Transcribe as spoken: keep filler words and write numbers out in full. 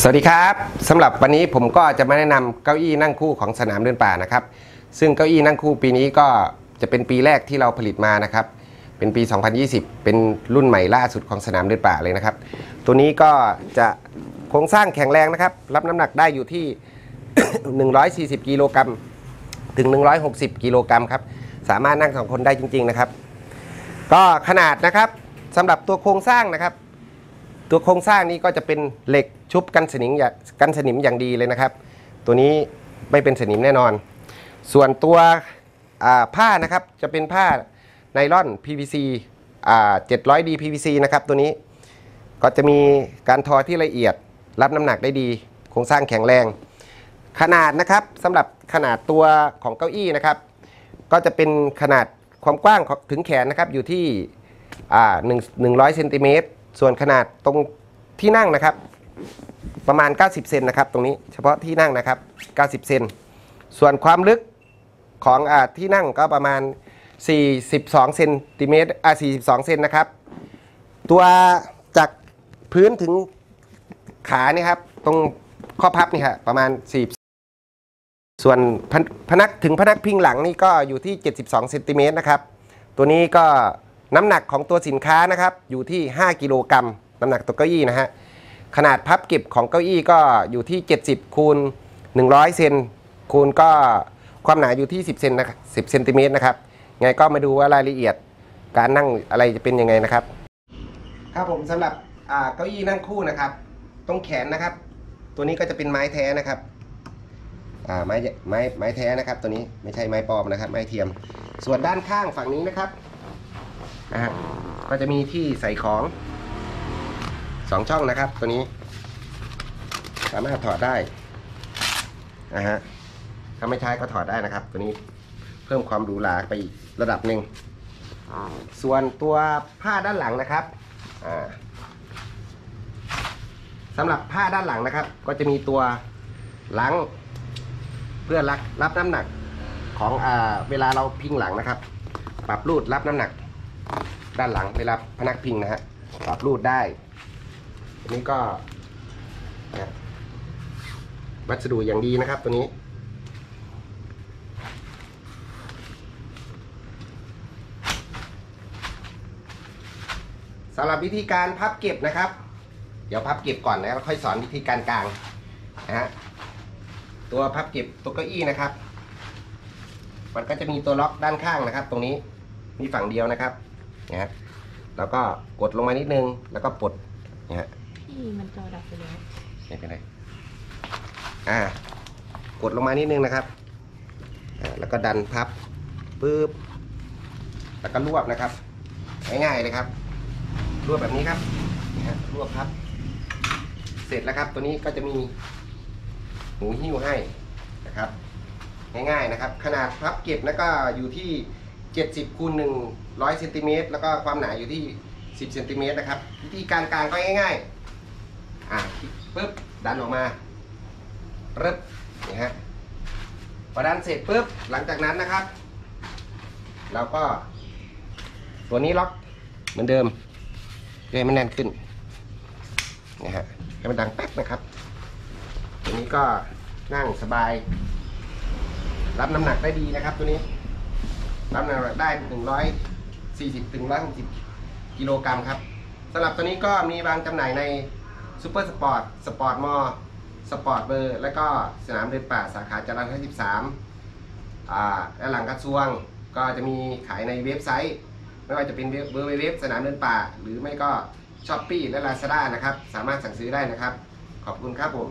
สวัสดีครับสำหรับวันนี้ผมก็จะมาแนะนำเก้าอี้นั่งคู่ของสนามเดินป่านะครับซึ่งเก้าอี้นั่งคู่ปีนี้ก็จะเป็นปีแรกที่เราผลิตมานะครับเป็นปีสองพันยี่สิบเป็นรุ่นใหม่ล่าสุดของสนามเดินป่าเลยนะครับตัวนี้ก็จะโครงสร้างแข็งแรงนะครับรับน้ำหนักได้อยู่ที่ หนึ่งร้อยสี่สิบ กิโลกรัมถึงหนึ่งร้อยหกสิบ กิโลกรัมครับสามารถนั่งสองคนได้จริงๆนะครับก็ขนาดนะครับสำหรับตัวโครงสร้างนะครับตัวโครงสร้างนี้ก็จะเป็นเหล็กชุบกันสนิมกันสนิมอย่างดีเลยนะครับตัวนี้ไม่เป็นสนิมแน่นอนส่วนตัวผ้านะครับจะเป็นผ้าไนลอน พี วี ซี เจ็ดร้อย ดี พี วี ซี นะครับตัวนี้ก็จะมีการทอที่ละเอียดรับน้ำหนักได้ดีโครงสร้างแข็งแรงขนาดนะครับสำหรับขนาดตัวของเก้าอี้นะครับก็จะเป็นขนาดความกว้างถึงแขนนะครับอยู่ที่หนึ่งร้อยเซนติเมตรส่วนขนาดตรงที่นั่งนะครับประมาณเก้าสิบเซนนะครับตรงนี้เฉพาะที่นั่งนะครับเก้าสิบเซนส่วนความลึกของอ่าที่นั่งก็ประมาณสี่สิบสองเซนติเมตรอ่าสี่สิบสองเซนนะครับตัวจากพื้นถึงขาเนี่ยครับตรงข้อพับนี่ครับประมาณสี่สิบส่วนพนักถึงพนักพิงหลังนี่ก็อยู่ที่เจ็ดสิบสองเซนติเมตรนะครับตัวนี้ก็น้ำหนักของตัวสินค้านะครับอยู่ที่ห้ากิโลกรัมน้ำหนักตัวเก้าอี้นะฮะขนาดพับเก็บของเก้าอี้ก็อยู่ที่เจ็ดสิบคูณหนึ่งร้อยเซนคูณก็ความหนาอยู่ที่สิบเซนนะสิบเซนติเมตรนะครับไงก็มาดูว่ารายละเอียดการนั่งอะไรจะเป็นยังไงนะครับครับผมสำหรับเก้าอี้นั่งคู่นะครับตรงแขนนะครับตัวนี้ก็จะเป็นไม้แท้นะครับไม้ไม้ไม้แท้นะครับตัวนี้ไม่ใช่ไม้ปลอมนะครับไม้เทียมส่วนด้านข้างฝั่งนี้นะครับนะฮะก็จะมีที่ใส่ของสองช่องนะครับตัวนี้สามารถถอดได้นะฮะถ้าไม่ใช้ก็ถอดได้นะครับตัวนี้เพิ่มความหรูหราไปอีกระดับหนึ่งส่วนตัวผ้าด้านหลังนะครับสำหรับผ้าด้านหลังนะครับก็จะมีตัวลังเพื่อรับน้ำหนักของอ่าเวลาเราพิงหลังนะครับปรับรูดรับน้ำหนักด้านหลังเวลาพนักพิงนะฮะปรับรูดได้อันนี้ก็วัสดุอย่างดีนะครับตัวนี้สำหรับวิธีการพับเก็บนะครับเดี๋ยวพับเก็บก่อนนะแล้วค่อยสอนวิธีการกางนะฮะตัวพับเก็บตัวเก้าอี้นะครับมันก็จะมีตัวล็อกด้านข้างนะครับตรงนี้มีฝั่งเดียวนะครับนะฮะแล้วก็กดลงมานิดนึงแล้วก็ปลดนะฮะมันจอดับไปแล้วไม่เป็นไรอ่ากดลงมานิดนึงนะครับอ่าแล้วก็ดันพับปึ๊บแล้วก็รวบนะครับง่ายๆเลยครับรวบแบบนี้ครับรวบครับเสร็จแล้วครับตัวนี้ก็จะมีหูหิ้วให้นะครับง่ายๆนะครับขนาดพับเก็บแล้วก็อยู่ที่เจ็ดสิบคูณหนึ่งร้อยเซนติเมตรแล้วก็ความหนาอยู่ที่สิบเซนติเมตรนะครับวิธีการกางก็ง่ายๆอ่ะปึ๊บดันออกมารึบนี่ฮะพอดันเสร็จปึ๊บหลังจากนั้นนะครับเราก็ตัวนี้ล็อกเหมือนเดิมเพื่อให้มันแน่นขึ้นนะฮะให้มันดังแป๊กนะครับตัวนี้ก็นั่งสบายรับน้ำหนักได้ดีนะครับตัวนี้รับน้ำหนักได้หนึ่งร้อยสี่สิบถึงหนึ่งร้อยหกสิบกิโลกรัมครับสำหรับตัวนี้ก็มีวางจำหน่ายในซูเปอร์สปอร์ตสปอร์ตมอลสปอร์ตเบอร์และก็สนามเดินป่าสาขาจรัญห้าสิบสามอ่าและหลังกระทรวงก็จะมีขายในเว็บไซต์ไม่ว่าจะเป็นเบอร์เว็บสนามเดินป่าหรือไม่ก็ช้อปปี้และ Lazada นะครับสามารถสั่งซื้อได้นะครับขอบคุณครับผม